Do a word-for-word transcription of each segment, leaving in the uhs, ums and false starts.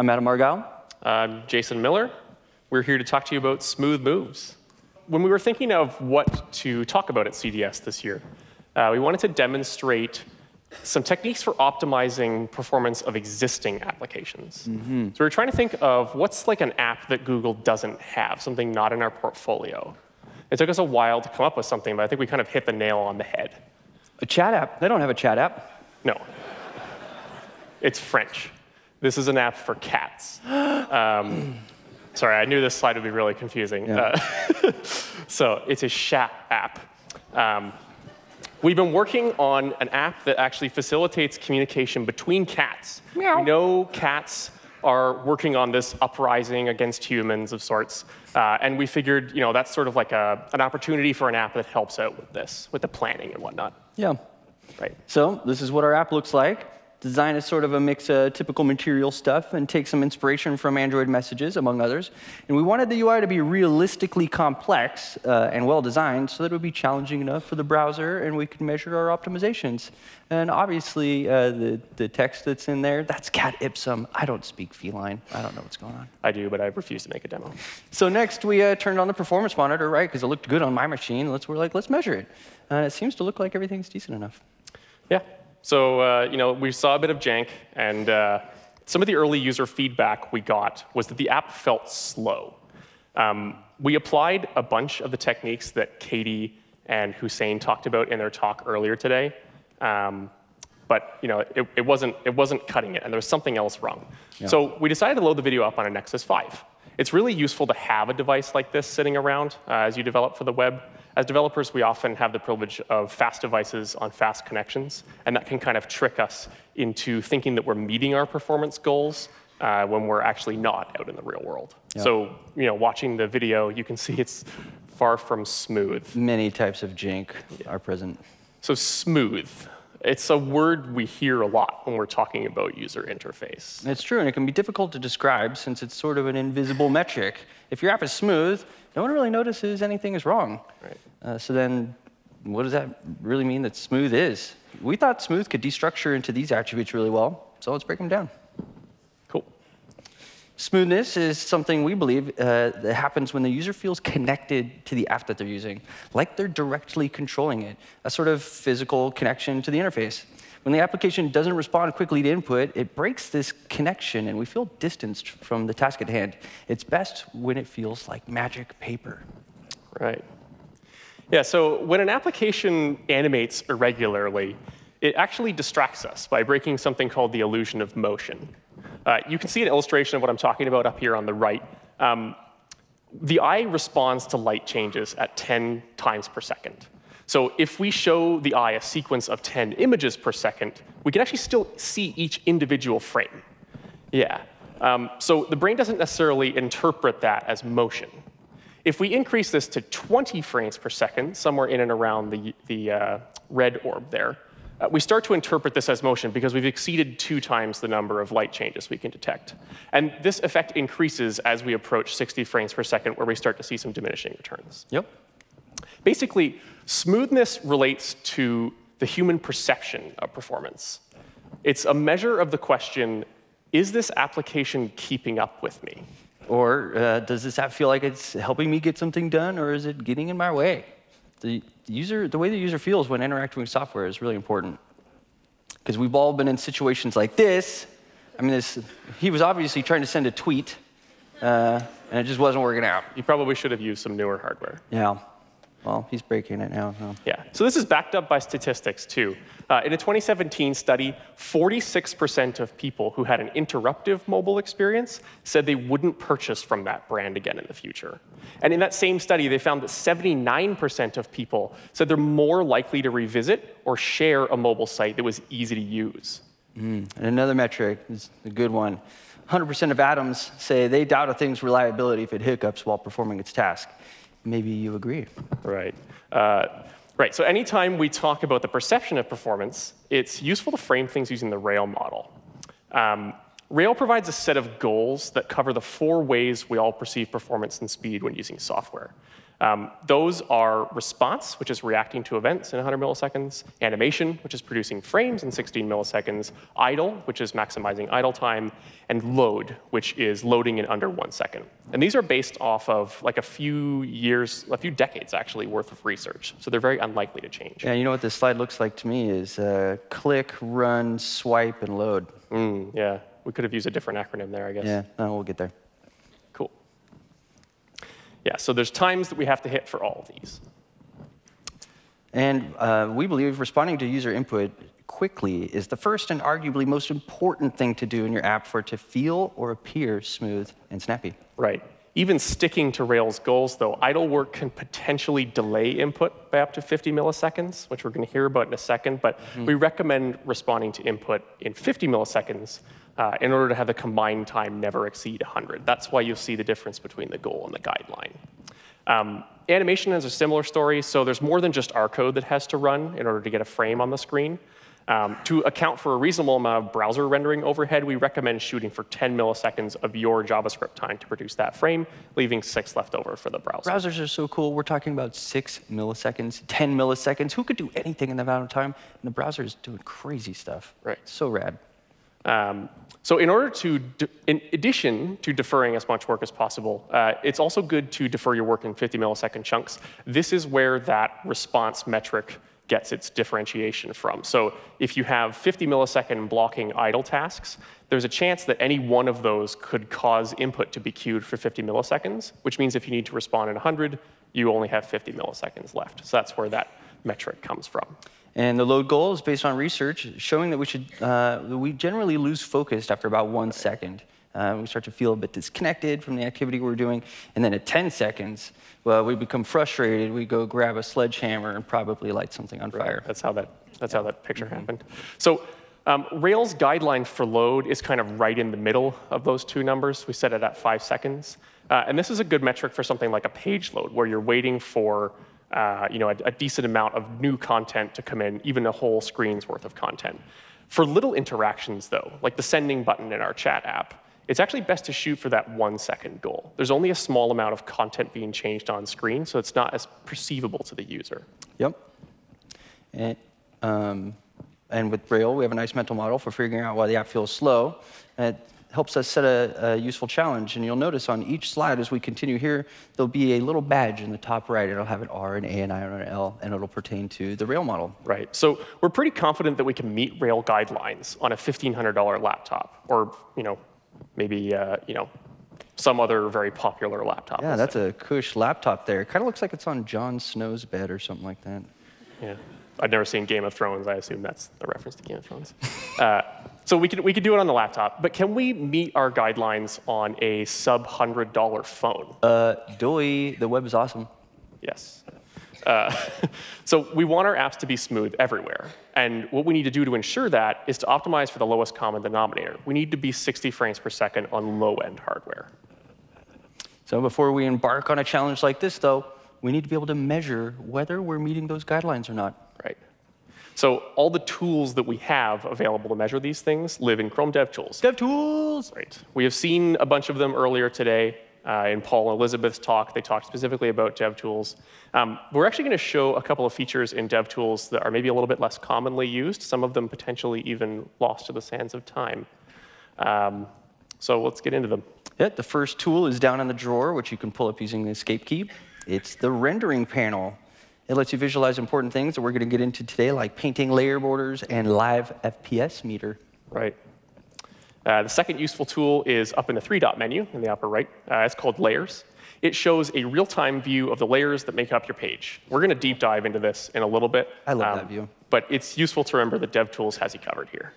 I'm Adam Margall. I'm Jason Miller. We're here to talk to you about smooth moves. When we were thinking of what to talk about at C D S this year, uh, we wanted to demonstrate some techniques for optimizing performance of existing applications. Mm-hmm. So we were trying to think of what's like an app that Google doesn't have, something not in our portfolio. It took us a while to come up with something, but I think we kind of hit the nail on the head. A chat app? They don't have a chat app. No. It's French. This is an app for cats. Um, sorry, I knew this slide would be really confusing. Yeah. Uh, so it's a chat app. Um, We've been working on an app that actually facilitates communication between cats. Meow. We know cats are working on this uprising against humans of sorts, uh, and we figured, you know, that's sort of like a, an opportunity for an app that helps out with this, with the planning and whatnot. Yeah. Right. So this is what our app looks like. Design is sort of a mix of typical material stuff and take some inspiration from Android Messages, among others. And we wanted the U I to be realistically complex uh, and well-designed so that it would be challenging enough for the browser and we could measure our optimizations. And obviously, uh, the, the text that's in there, that's cat ipsum. I don't speak feline. I don't know what's going on. I do, but I refuse to make a demo. So next, we uh, turned on the performance monitor, right, because it looked good on my machine. Let's, we're like, let's measure it. And uh, it seems to look like everything's decent enough. Yeah. So uh, you know, we saw a bit of jank, and uh, some of the early user feedback we got was that the app felt slow. Um, we applied a bunch of the techniques that Katie and Hussein talked about in their talk earlier today, um, but you know, it, it, wasn't, it wasn't cutting it, and there was something else wrong. Yeah. So we decided to load the video up on a Nexus five. It's really useful to have a device like this sitting around uh, as you develop for the web. As developers, we often have the privilege of fast devices on fast connections, and that can kind of trick us into thinking that we're meeting our performance goals uh, when we're actually not out in the real world. Yeah. So, you know, watching the video, you can see it's far from smooth. Many types of jank are present. So smooth. It's a word we hear a lot when we're talking about user interface. It's true, and it can be difficult to describe since it's sort of an invisible metric. If your app is smooth, no one really notices anything is wrong. Right. Uh, so then what does that really mean that smooth is? We thought smooth could destructure into these attributes really well, so let's break them down. Cool. Smoothness is something we believe uh, that happens when the user feels connected to the app that they're using, like they're directly controlling it, a sort of physical connection to the interface. When the application doesn't respond quickly to input, it breaks this connection, and we feel distanced from the task at hand. It's best when it feels like magic paper. Right. Yeah, so when an application animates irregularly, it actually distracts us by breaking something called the illusion of motion. Uh, you can see an illustration of what I'm talking about up here on the right. Um, the eye responds to light changes at ten times per second. So if we show the eye a sequence of ten images per second, we can actually still see each individual frame. Yeah. Um, so the brain doesn't necessarily interpret that as motion. If we increase this to twenty frames per second, somewhere in and around the, the uh, red orb there, uh, we start to interpret this as motion because we've exceeded two times the number of light changes we can detect. And this effect increases as we approach sixty frames per second, where we start to see some diminishing returns. Yep. Basically, smoothness relates to the human perception of performance. It's a measure of the question, is this application keeping up with me? Or uh, does this app feel like it's helping me get something done, or is it getting in my way? The user, the way the user feels when interacting with software is really important. Because we've all been in situations like this. I mean, this, he was obviously trying to send a tweet, uh, and it just wasn't working out. You probably should have used some newer hardware. Yeah. Well, he's breaking it now. So. Yeah. So this is backed up by statistics, too. Uh, in a twenty seventeen study, forty-six percent of people who had an interruptive mobile experience said they wouldn't purchase from that brand again in the future. And in that same study, they found that seventy-nine percent of people said they're more likely to revisit or share a mobile site that was easy to use. Mm. And another metric is a good one. one hundred percent of atoms say they doubt a thing's reliability if it hiccups while performing its task. Maybe you agree. Right. Uh, right. So anytime we talk about the perception of performance, it's useful to frame things using the RAIL model. Um, RAIL provides a set of goals that cover the four ways we all perceive performance and speed when using software. Um, those are response, which is reacting to events in one hundred milliseconds, animation, which is producing frames in sixteen milliseconds, idle, which is maximizing idle time, and load, which is loading in under one second. And these are based off of like a few years, a few decades, actually, worth of research. So they're very unlikely to change. Yeah, you know what this slide looks like to me is uh, click, run, swipe, and load. Mm, yeah, we could have used a different acronym there, I guess. Yeah, no, we'll get there. Yeah, so there's times that we have to hit for all of these. And uh, we believe responding to user input quickly is the first and arguably most important thing to do in your app for it to feel or appear smooth and snappy. Right. Even sticking to Rail's goals, though, idle work can potentially delay input by up to fifty milliseconds, which we're going to hear about in a second. But mm-hmm. we recommend responding to input in fifty milliseconds uh, in order to have the combined time never exceed one hundred. That's why you'll see the difference between the goal and the guideline. Um, animation is a similar story. So there's more than just our code that has to run in order to get a frame on the screen. Um, to account for a reasonable amount of browser rendering overhead, we recommend shooting for ten milliseconds of your JavaScript time to produce that frame, leaving six left over for the browser. Browsers are so cool. We're talking about six milliseconds, ten milliseconds. Who could do anything in that amount of time? And the browser is doing crazy stuff. Right. So rad. Um, so in order to, in addition to deferring as much work as possible, uh, it's also good to defer your work in fifty millisecond chunks. This is where that response metric gets its differentiation from. So if you have fifty millisecond blocking idle tasks, there's a chance that any one of those could cause input to be queued for fifty milliseconds, which means if you need to respond in one hundred, you only have fifty milliseconds left. So that's where that metric comes from. And the load goal is based on research showing that we should uh, we generally lose focus after about one second. Uh, we start to feel a bit disconnected from the activity we're doing. And then at ten seconds, well, we become frustrated. We go grab a sledgehammer and probably light something on fire. Right. That's how that, that's yeah. how that picture mm-hmm. happened. So um, Rail's guideline for load is kind of right in the middle of those two numbers. We set it at five seconds. Uh, and this is a good metric for something like a page load, where you're waiting for uh, you know, a, a decent amount of new content to come in, even a whole screen's worth of content. For little interactions, though, like the sending button in our chat app, it's actually best to shoot for that one-second goal. There's only a small amount of content being changed on screen, so it's not as perceivable to the user. Yep. And, um, and with Rail, we have a nice mental model for figuring out why the app feels slow. And it helps us set a, a useful challenge. And you'll notice on each slide as we continue here, there'll be a little badge in the top right. It'll have an R, an A, an I, and an L, and it'll pertain to the Rail model. Right. So we're pretty confident that we can meet Rail guidelines on a fifteen hundred dollar laptop, or, you know, maybe uh, you know, some other very popular laptop. Yeah, that's a cush laptop there. It kind of looks like it's on Jon Snow's bed or something like that. Yeah, I've never seen Game of Thrones. I assume that's the reference to Game of Thrones. uh, so we could, we could do it on the laptop, but can we meet our guidelines on a sub one hundred dollar phone? Uh, doy, the web is awesome. Yes. Uh, so we want our apps to be smooth everywhere. And what we need to do to ensure that is to optimize for the lowest common denominator. We need to be sixty frames per second on low-end hardware. So before we embark on a challenge like this, though, we need to be able to measure whether we're meeting those guidelines or not. Right. So all the tools that we have available to measure these things live in Chrome DevTools. DevTools! Right. We have seen a bunch of them earlier today. Uh, in Paul and Elizabeth's talk, they talked specifically about DevTools. Um, we're actually going to show a couple of features in DevTools that are maybe a little bit less commonly used, some of them potentially even lost to the sands of time. Um, so let's get into them. Yeah, the first tool is down in the drawer, which you can pull up using the escape key. It's the rendering panel. It lets you visualize important things that we're going to get into today, like painting layer borders and live F P S meter. Right. Uh, the second useful tool is up in the three-dot menu in the upper right. Uh, it's called Layers. It shows a real-time view of the layers that make up your page. We're going to deep dive into this in a little bit. I love um, that view. But it's useful to remember that DevTools has you covered here.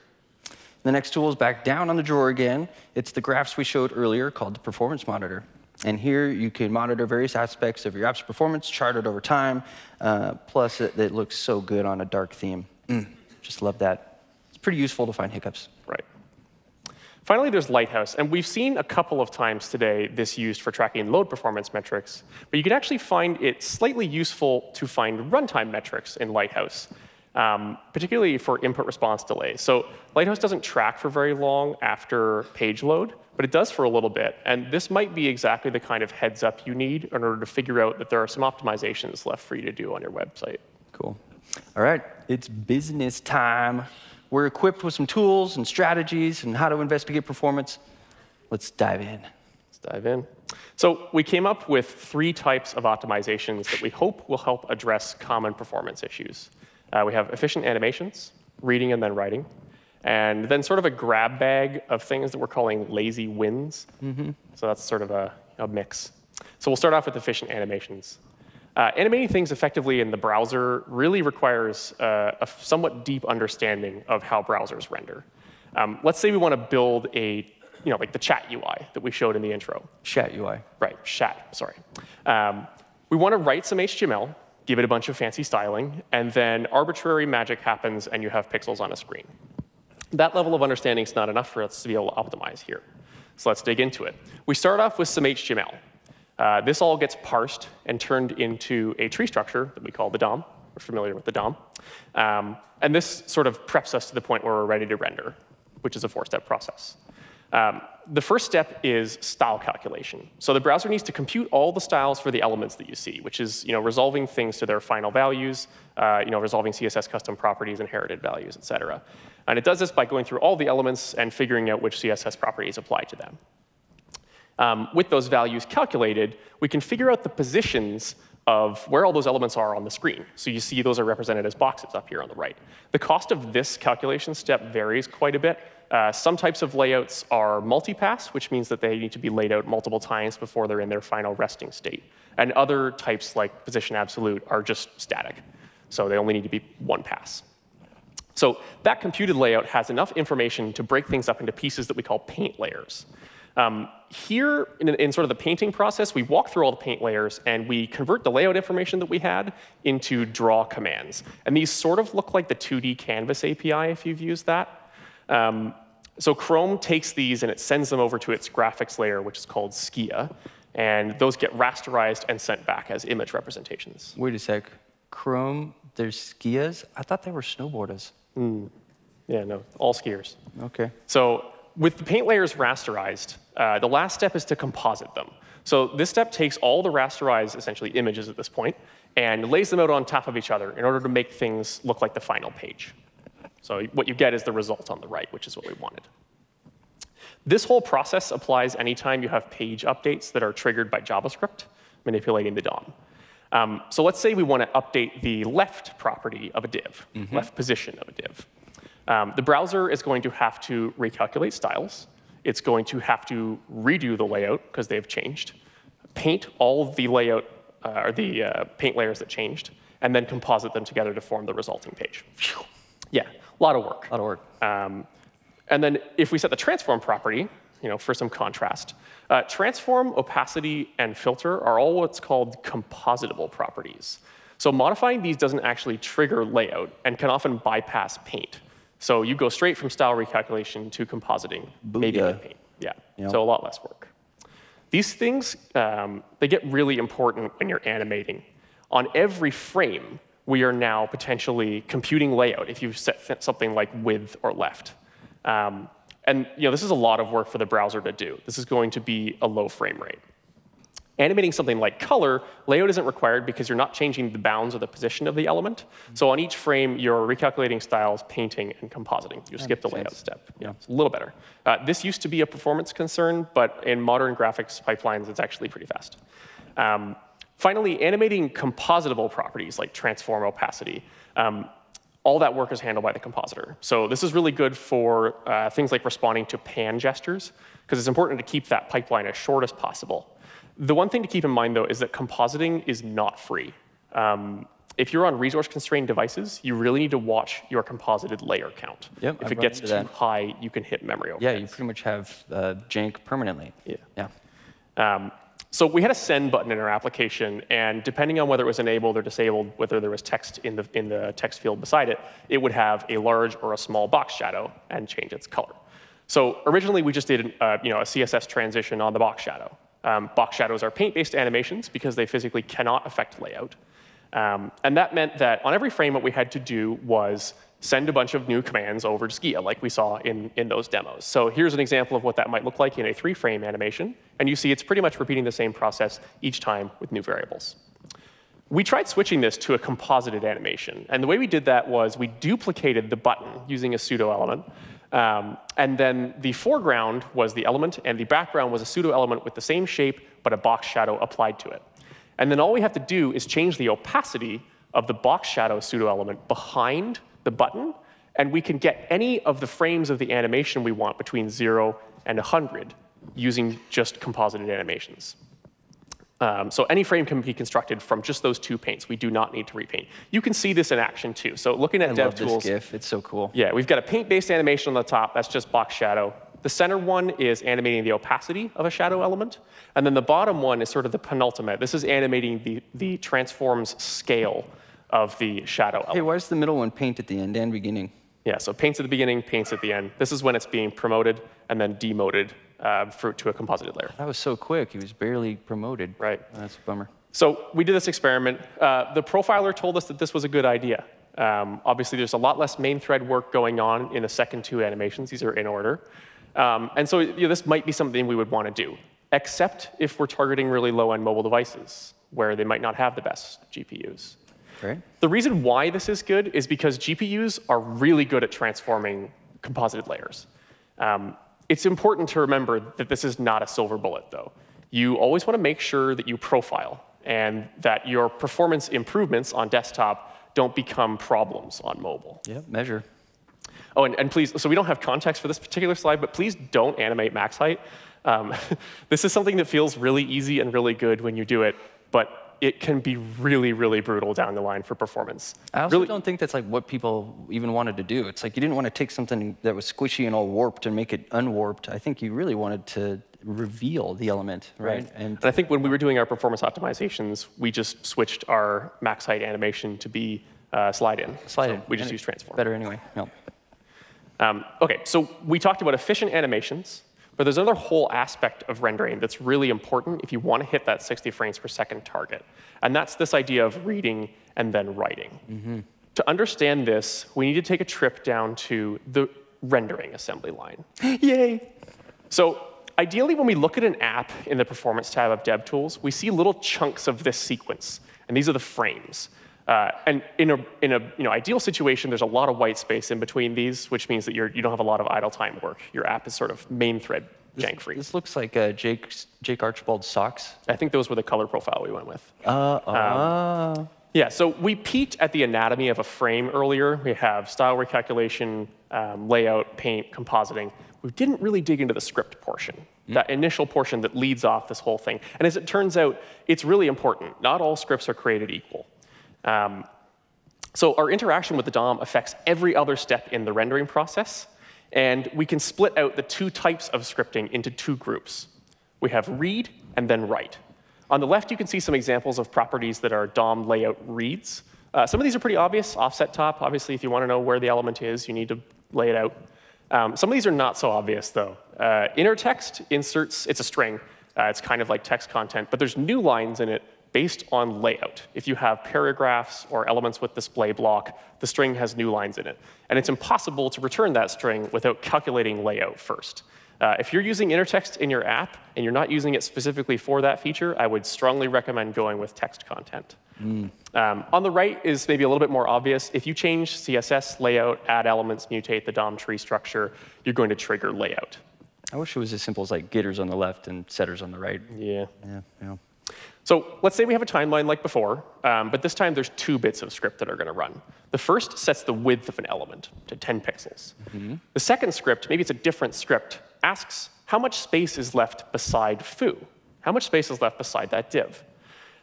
The next tool is back down on the drawer again. It's the graphs we showed earlier called the Performance Monitor. And here you can monitor various aspects of your app's performance, charted over time. Uh, plus, it, it looks so good on a dark theme. Mm, just love that. It's pretty useful to find hiccups. Right. Finally, there's Lighthouse. And we've seen a couple of times today this used for tracking load performance metrics. But you can actually find it slightly useful to find runtime metrics in Lighthouse. um, particularly for input response delay. So Lighthouse doesn't track for very long after page load, but it does for a little bit. And this might be exactly the kind of heads up you need in order to figure out that there are some optimizations left for you to do on your website. Cool. All right, it's business time. We're equipped with some tools and strategies and how to investigate performance. Let's dive in. Let's dive in. So we came up with three types of optimizations that we hope will help address common performance issues. Uh, we have efficient animations, reading and then writing, and then sort of a grab bag of things that we're calling lazy wins. Mm-hmm. So that's sort of a, a mix. So we'll start off with efficient animations. Uh, animating things effectively in the browser really requires uh, a somewhat deep understanding of how browsers render. Um, let's say we want to build a, you know, like the chat U I that we showed in the intro. Chat U I. Right, chat, sorry. Um, we want to write some H T M L, give it a bunch of fancy styling, and then arbitrary magic happens and you have pixels on a screen. That level of understanding is not enough for us to be able to optimize here. So let's dig into it. We start off with some H T M L. Uh, this all gets parsed and turned into a tree structure that we call the D O M. We're familiar with the D O M. Um, and this sort of preps us to the point where we're ready to render, which is a four-step process. Um, the first step is style calculation. So the browser needs to compute all the styles for the elements that you see, which is, you know, resolving things to their final values, uh, you know, resolving C S S custom properties, inherited values, et cetera. And it does this by going through all the elements and figuring out which C S S properties apply to them. Um, with those values calculated, we can figure out the positions of where all those elements are on the screen. So you see those are represented as boxes up here on the right. The cost of this calculation step varies quite a bit. Uh, some types of layouts are multipass, which means that they need to be laid out multiple times before they're in their final resting state. And other types, like position absolute, are just static. So they only need to be one pass. So that computed layout has enough information to break things up into pieces that we call paint layers. Um, here, in, in sort of the painting process, we walk through all the paint layers, and we convert the layout information that we had into draw commands. And these sort of look like the two D Canvas A P I, if you've used that. Um, so Chrome takes these, and it sends them over to its graphics layer, which is called Skia. And those get rasterized and sent back as image representations. Wait a sec. Chrome, there's Skias? I thought they were snowboarders. Mm. Yeah, no, all skiers. OK. So with the paint layers rasterized, Uh, the last step is to composite them. So this step takes all the rasterized, essentially, images at this point and lays them out on top of each other in order to make things look like the final page. So what you get is the result on the right, which is what we wanted. This whole process applies anytime you have page updates that are triggered by JavaScript manipulating the D O M. Um, so let's say we want to update the left property of a div, mm-hmm. left position of a div. Um, the browser is going to have to recalculate styles. It's going to have to redo the layout, because they've changed, paint all the layout, uh, or the uh, paint layers that changed, and then composite them together to form the resulting page. Phew. Yeah, a lot of work. A lot of work. Um, and then if we set the transform property, you know, for some contrast, uh, transform, opacity, and filter are all what's called compositable properties. So modifying these doesn't actually trigger layout and can often bypass paint. So you go straight from style recalculation to compositing, Booga. Maybe with paint. Yeah, yep. So a lot less work. These things, um, they get really important when you're animating. On every frame, we are now potentially computing layout if you've set something like width or left. Um, and you know, this is a lot of work for the browser to do. This is going to be a low frame rate. Animating something like color, layout isn't required because you're not changing the bounds or the position of the element. Mm-hmm. So on each frame, you're recalculating styles, painting, and compositing. You that skip the layout sense. Step. Yeah, it's a little better. Uh, this used to be a performance concern, but in modern graphics pipelines, it's actually pretty fast. Um, finally, animating compositable properties like transform, opacity. Um, All that work is handled by the compositor. So this is really good for uh, things like responding to pan gestures, because it's important to keep that pipeline as short as possible. The one thing to keep in mind, though, is that compositing is not free. Um, if you're on resource-constrained devices, you really need to watch your composited layer count. Yep, if I've it gets too that. high, you can hit memory overheads. Yeah, you pretty much have uh, jank permanently. Yeah. yeah. Um, So we had a send button in our application, and depending on whether it was enabled or disabled, whether there was text in the, in the text field beside it, it would have a large or a small box shadow and change its color. So originally, we just did uh, you know, a C S S transition on the box shadow. Um, box shadows are paint-based animations because they physically cannot affect layout. Um, and that meant that on every frame, what we had to do was send a bunch of new commands over to Skia, like we saw in, in those demos. So here's an example of what that might look like in a three-frame animation. And you see it's pretty much repeating the same process each time with new variables. We tried switching this to a composited animation. And the way we did that was we duplicated the button using a pseudo element. Um, and then the foreground was the element, and the background was a pseudo element with the same shape, but a box shadow applied to it. And then all we have to do is change the opacity of the box shadow pseudo element behind the button, and we can get any of the frames of the animation we want between zero and one hundred using just composited animations. Um, so any frame can be constructed from just those two paints. We do not need to repaint. You can see this in action, too. So looking at DevTools. I love this GIF. It's so cool. Yeah, we've got a paint-based animation on the top. That's just box shadow. The center one is animating the opacity of a shadow element. And then the bottom one is sort of the penultimate. This is animating the, the transform's scale of the shadow element. Hey, where's the middle one, paint at the end and beginning? Yeah, so paints at the beginning, paints at the end. This is when it's being promoted and then demoted uh, for, to a composited layer. That was so quick. He was barely promoted. Right. That's a bummer. So we did this experiment. Uh, the profiler told us that this was a good idea. Um, obviously, there's a lot less main thread work going on in the second two animations. These are in order. Um, and so you know, this might be something we would want to do, except if we're targeting really low-end mobile devices, where they might not have the best G P Us. Right. The reason why this is good is because G P Us are really good at transforming composited layers. Um, it's important to remember that this is not a silver bullet, though. You always want to make sure that you profile and that your performance improvements on desktop don't become problems on mobile. Yeah, measure. Oh, and, and please, so we don't have context for this particular slide, but please don't animate max height. Um, this is something that feels really easy and really good when you do it, but it can be really, really brutal down the line for performance. I also really don't think that's like what people even wanted to do. It's like you didn't want to take something that was squishy and all warped and make it unwarped. I think you really wanted to reveal the element, right? right. And, and I think when we were doing our performance optimizations, we just switched our max height animation to be uh, slide in. Slide so in. We just and use transform. Better anyway. No. Um, OK, so we talked about efficient animations. But there's another whole aspect of rendering that's really important if you want to hit that sixty frames per second target. And that's this idea of reading and then writing. Mm-hmm. To understand this, we need to take a trip down to the rendering assembly line. Yay! So ideally, when we look at an app in the Performance tab of DevTools, we see little chunks of this sequence. And these are the frames. Uh, and in a, in a you know, ideal situation, there's a lot of white space in between these, which means that you're, you don't have a lot of idle time work. Your app is sort of main thread jank-free. This looks like uh, Jake's, Jake Archibald's socks. I think those were the color profile we went with. Uh, uh. Um, yeah, so we peeked at the anatomy of a frame earlier. We have style recalculation, um, layout, paint, compositing. We didn't really dig into the script portion, mm-hmm. that initial portion that leads off this whole thing. And as it turns out, it's really important. Not all scripts are created equal. Um, so our interaction with the D O M affects every other step in the rendering process. And we can split out the two types of scripting into two groups. We have read and then write. On the left, you can see some examples of properties that are D O M layout reads. Uh, some of these are pretty obvious. Offset top, obviously, if you want to know where the element is, you need to lay it out. Um, some of these are not so obvious, though. Uh, inner text inserts, it's a string. Uh, it's kind of like text content, but there's new lines in it based on layout. If you have paragraphs or elements with display block, the string has new lines in it. And it's impossible to return that string without calculating layout first. Uh, if you're using inner text in your app and you're not using it specifically for that feature, I would strongly recommend going with text content. Mm. Um, on the right is maybe a little bit more obvious. If you change C S S, layout, add elements, mutate the D O M tree structure, you're going to trigger layout. I wish it was as simple as like getters on the left and setters on the right. Yeah. Yeah. yeah. So let's say we have a timeline like before, um, but this time there's two bits of script that are going to run. The first sets the width of an element to ten pixels. Mm-hmm. The second script, maybe it's a different script, asks how much space is left beside foo? How much space is left beside that div?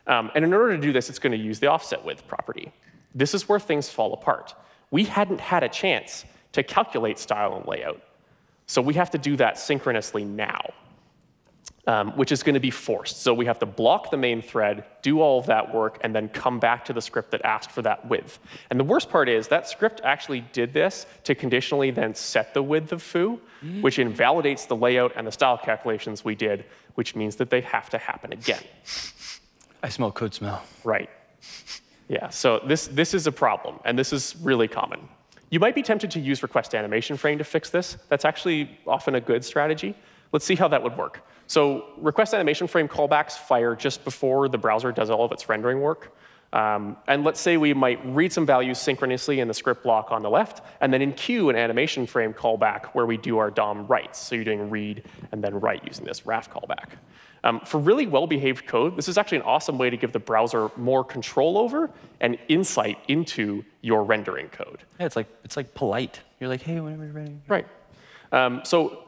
Um, and in order to do this, it's going to use the offset width property. This is where things fall apart. We hadn't had a chance to calculate style and layout, so we have to do that synchronously now. Um, which is going to be forced. So we have to block the main thread, do all of that work, and then come back to the script that asked for that width. And the worst part is that script actually did this to conditionally then set the width of foo, mm-hmm. which invalidates the layout and the style calculations we did, which means that they have to happen again. I smell code smell. Right. Yeah, so this, this is a problem, and this is really common. You might be tempted to use request animation frame to fix this. That's actually often a good strategy. Let's see how that would work. So request animation frame callbacks fire just before the browser does all of its rendering work. Um, and let's say we might read some values synchronously in the script block on the left, and then in queue an animation frame callback where we do our D O M writes. So you're doing read and then write using this R A F callback. Um, for really well-behaved code, this is actually an awesome way to give the browser more control over and insight into your rendering code. Yeah, it's like it's like polite. You're like, hey, whenever you're ready. Right. Um, so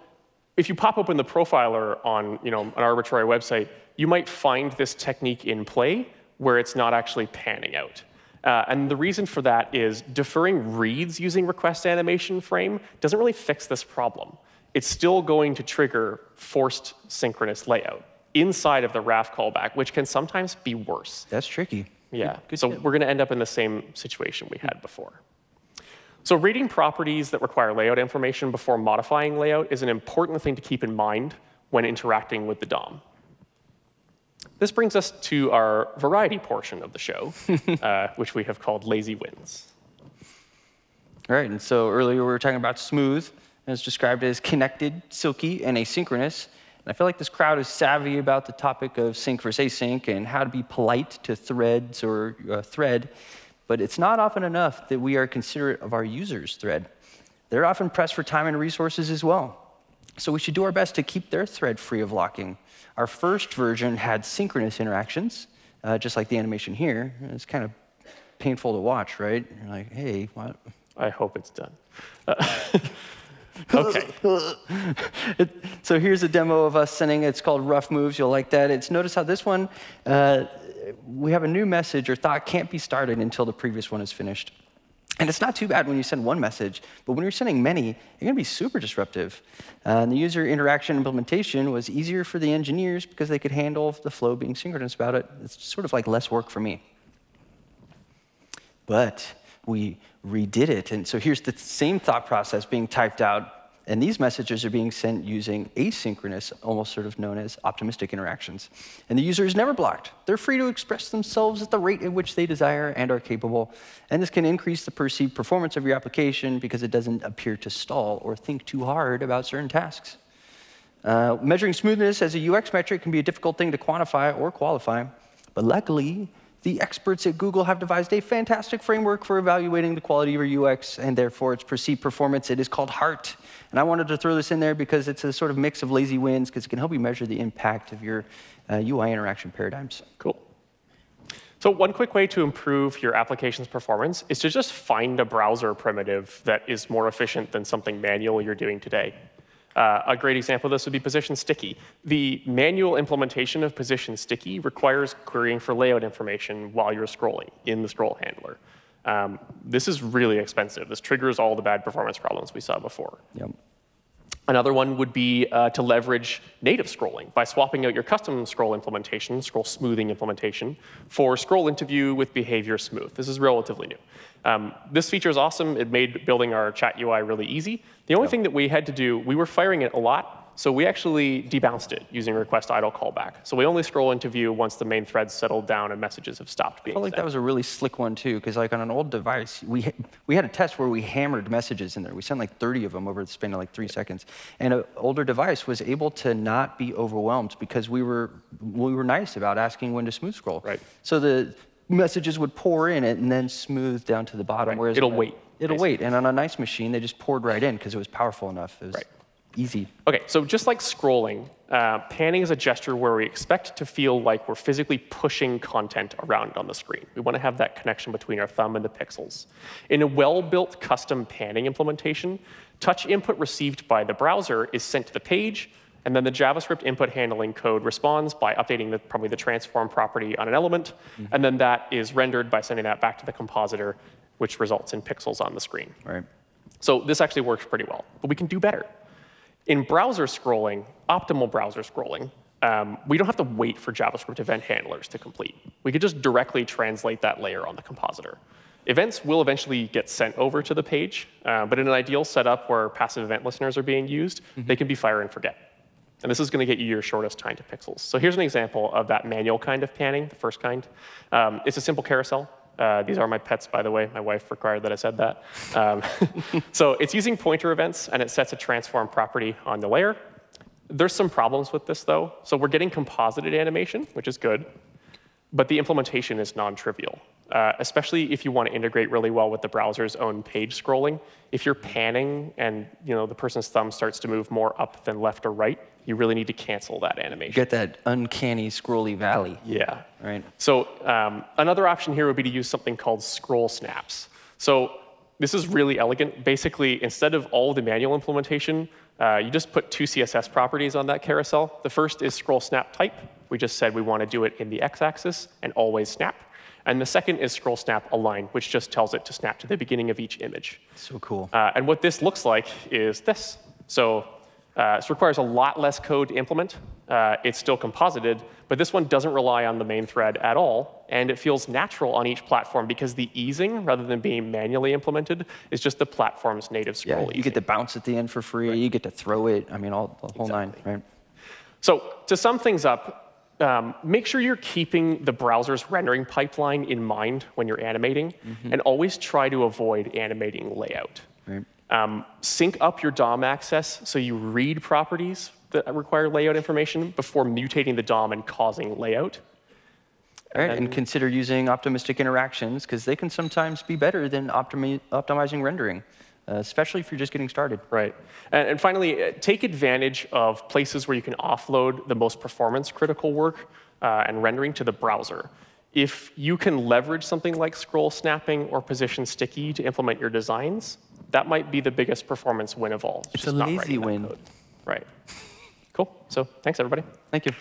if you pop open the profiler on you know an arbitrary website, you might find this technique in play where it's not actually panning out. Uh, and the reason for that is deferring reads using request animation frame doesn't really fix this problem. It's still going to trigger forced synchronous layout inside of the R A F callback, which can sometimes be worse. That's tricky. Yeah, good, good so tip. We're going to end up in the same situation we had before. So reading properties that require layout information before modifying layout is an important thing to keep in mind when interacting with the D O M. This brings us to our variety portion of the show, uh, which we have called Lazy Wins. All right, and so earlier we were talking about smooth, and it's described as connected, silky, and asynchronous. And I feel like this crowd is savvy about the topic of sync versus async and how to be polite to threads or uh, thread. But it's not often enough that we are considerate of our users' thread. They're often pressed for time and resources as well. So we should do our best to keep their thread free of locking. Our first version had synchronous interactions, uh, just like the animation here. It's kind of painful to watch, right? You're like, hey, what? I hope it's done. Uh, OK. it, so here's a demo of us sending. It's called Rough Moves. You'll like that. It's notice how this one, uh, we have a new message or thought can't be started until the previous one is finished. And it's not too bad when you send one message, but when you're sending many, you're going to be super disruptive. Uh, and the user interaction implementation was easier for the engineers because they could handle the flow being synchronous about it. It's sort of like less work for me. But we redid it. And so here's the same thought process being typed out. And these messages are being sent using asynchronous, almost sort of known as optimistic interactions. And the user is never blocked. They're free to express themselves at the rate at which they desire and are capable. And this can increase the perceived performance of your application because it doesn't appear to stall or think too hard about certain tasks. Uh, measuring smoothness as a U X metric can be a difficult thing to quantify or qualify. But luckily, the experts at Google have devised a fantastic framework for evaluating the quality of your U X and therefore its perceived performance. It is called Heart. And I wanted to throw this in there because it's a sort of mix of lazy wins because it can help you measure the impact of your uh, U I interaction paradigms. Cool. So one quick way to improve your application's performance is to just find a browser primitive that is more efficient than something manual you're doing today. Uh, a great example of this would be Position Sticky. The manual implementation of Position Sticky requires querying for layout information while you're scrolling in the scroll handler. Um, this is really expensive. This triggers all the bad performance problems we saw before. Yep. Another one would be uh, to leverage native scrolling by swapping out your custom scroll implementation, scroll smoothing implementation, for scroll interview with behavior smooth. This is relatively new. Um, this feature is awesome. It made building our chat U I really easy. The only yep. thing that we had to do, we were firing it a lot, so we actually debounced it using request idle callback. So we only scroll into view once the main thread's settled down and messages have stopped being sent. I feel like that was a really slick one, too, because like on an old device, we, ha we had a test where we hammered messages in there. We sent like thirty of them over the span of like three seconds. And an older device was able to not be overwhelmed because we were, we were nice about asking when to smooth scroll. Right. So the messages would pour in it and then smooth down to the bottom. Right. Whereas it'll uh, wait. It'll basically. wait. And on a nice machine, they just poured right in because it was powerful enough. It was right. easy. OK, so just like scrolling, uh, panning is a gesture where we expect to feel like we're physically pushing content around on the screen. We want to have that connection between our thumb and the pixels. In a well-built custom panning implementation, touch input received by the browser is sent to the page, and then the JavaScript input handling code responds by updating the, probably the transform property on an element, mm-hmm. and then that is rendered by sending that back to the compositor, which results in pixels on the screen. Right. So this actually works pretty well, but we can do better. In browser scrolling, optimal browser scrolling, um, we don't have to wait for JavaScript event handlers to complete. We could just directly translate that layer on the compositor. Events will eventually get sent over to the page, uh, but in an ideal setup where passive event listeners are being used, mm-hmm. they can be fire and forget. And this is going to get you your shortest time to pixels. So here's an example of that manual kind of panning, the first kind. Um, it's a simple carousel. Uh, these are my pets, by the way. My wife required that I said that. Um, so it's using pointer events, and it sets a transform property on the layer. There's some problems with this, though. So we're getting composited animation, which is good. But the implementation is non-trivial, uh, especially if you want to integrate really well with the browser's own page scrolling. If you're panning and you know the person's thumb starts to move more up than left or right, you really need to cancel that animation. Get that uncanny scrolly valley. Yeah. Right. So um, another option here would be to use something called scroll snaps. So this is really elegant. Basically, instead of all the manual implementation, uh, you just put two C S S properties on that carousel. The first is scroll snap type. We just said we want to do it in the x-axis and always snap. And the second is scroll snap align, which just tells it to snap to the beginning of each image. So cool. Uh, and what this looks like is this. So uh, this requires a lot less code to implement. Uh, it's still composited, but this one doesn't rely on the main thread at all. And it feels natural on each platform because the easing, rather than being manually implemented, is just the platform's native scroll yeah, you easing. Get to bounce at the end for free. Right. You get to throw it. I mean, all the whole exactly. nine. Right? So to sum things up, Um, make sure you're keeping the browser's rendering pipeline in mind when you're animating, mm-hmm. and always try to avoid animating layout. Right. Um, sync up your D O M access so you read properties that require layout information before mutating the D O M and causing layout. All right, and, and consider using optimistic interactions, because they can sometimes be better than optimi- optimizing rendering. Uh, especially if you're just getting started. Right. And, and finally, uh, take advantage of places where you can offload the most performance-critical work uh, and rendering to the browser. If you can leverage something like scroll snapping or position sticky to implement your designs, that might be the biggest performance win of all. It's, it's a lazy win. Code. Right. Cool. So thanks, everybody. Thank you.